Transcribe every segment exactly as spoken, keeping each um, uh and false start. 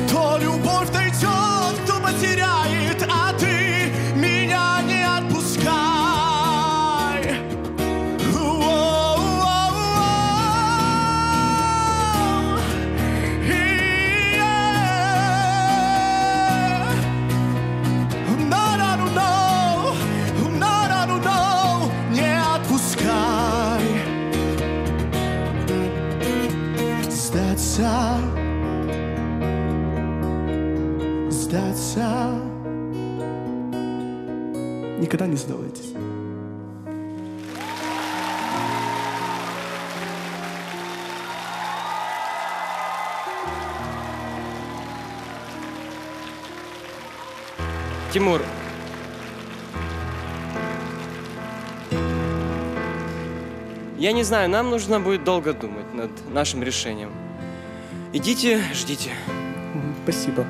Кто любовь найдет, кто потеряет, а ты меня не отпускай. No-no-no, не отпускай. Сдаться, сдаться. Никогда не сдавайтесь. Тимур. Я не знаю, нам нужно будет долго думать над нашим решением. Идите, ждите. Спасибо.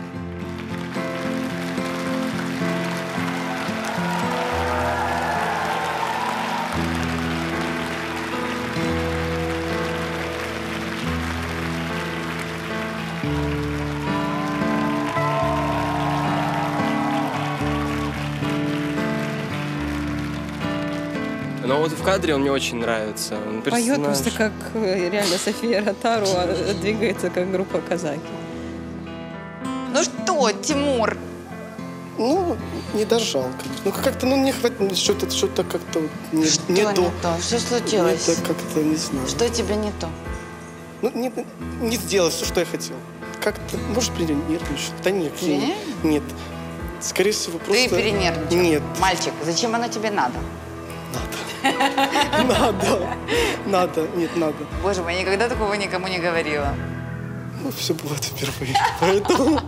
Но вот в кадре он мне очень нравится. Он поет просто как реально София Ротару, а двигается как группа «Казаки». Ну что, Тимур? Ну, не дожал. Ну как-то, ну не хватит, что-то, что-то как-то не, что не то. то. Что случилось? Это как-то не знаю. Что тебе не то? Ну не, не сделал все, что я хотел. Как-то, может, перенервничал? Да нет, нет, нет. Скорее всего просто. Ты перенервничал? Нет. Мальчик, зачем оно тебе надо? Надо. Надо. Нет, надо. Боже мой, я никогда такого никому не говорила. Ну, все бывает впервые, поэтому...